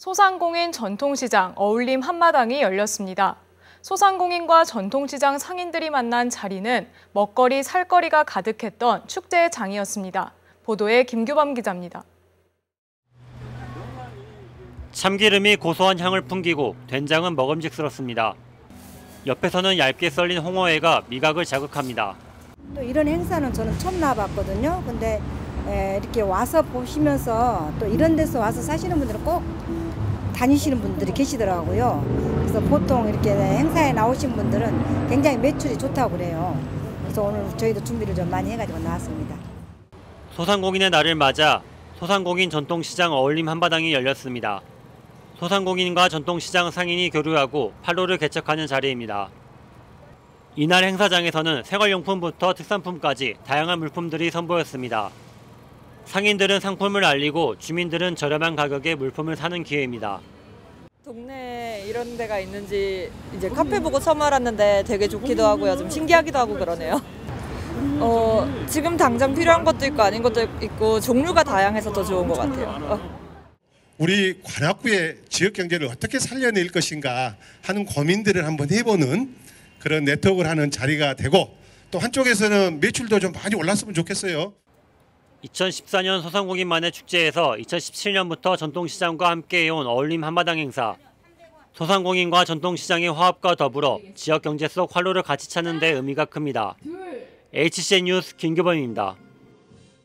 소상공인 전통시장 어울림 한마당이 열렸습니다. 소상공인과 전통시장 상인들이 만난 자리는 먹거리, 살거리가 가득했던 축제의 장이었습니다. 보도에 김규범 기자입니다. 참기름이 고소한 향을 풍기고 된장은 먹음직스럽습니다. 옆에서는 얇게 썰린 홍어회가 미각을 자극합니다. 또 이런 행사는 저는 처음 나와봤거든요. 근데 이렇게 와서 보시면서 또 이런 데서 와서 사시는 분들은 꼭 다니시는 분들이 계시더라고요. 그래서 보통 이렇게 행사에 나오신 분들은 굉장히 매출이 좋다고 그래요. 그래서 오늘 저희도 준비를 좀 많이 해가지고 나왔습니다. 소상공인의 날을 맞아 소상공인 전통시장 어울림 한바당이 열렸습니다. 소상공인과 전통시장 상인이 교류하고 판로를 개척하는 자리입니다. 이날 행사장에서는 생활용품부터 특산품까지 다양한 물품들이 선보였습니다. 상인들은 상품을 알리고 주민들은 저렴한 가격에 물품을 사는 기회입니다. 동네에 이런 데가 있는지 이제 카페 보고 처음 알았는데 되게 좋기도 하고요. 좀 신기하기도 하고 그러네요. 지금 당장 필요한 것도 있고 아닌 것도 있고 종류가 다양해서 더 좋은 것 같아요. 우리 관악구의 지역 경제를 어떻게 살려낼 것인가 하는 고민들을 한번 해보는 그런 네트워크를 하는 자리가 되고 또 한쪽에서는 매출도 좀 많이 올랐으면 좋겠어요. 2014년 소상공인만의 축제에서 2017년부터 전통시장과 함께해온 어울림 한마당 행사. 소상공인과 전통시장의 화합과 더불어 지역 경제 속 활로를 같이 찾는 데 의미가 큽니다. HCN 뉴스 김규범입니다.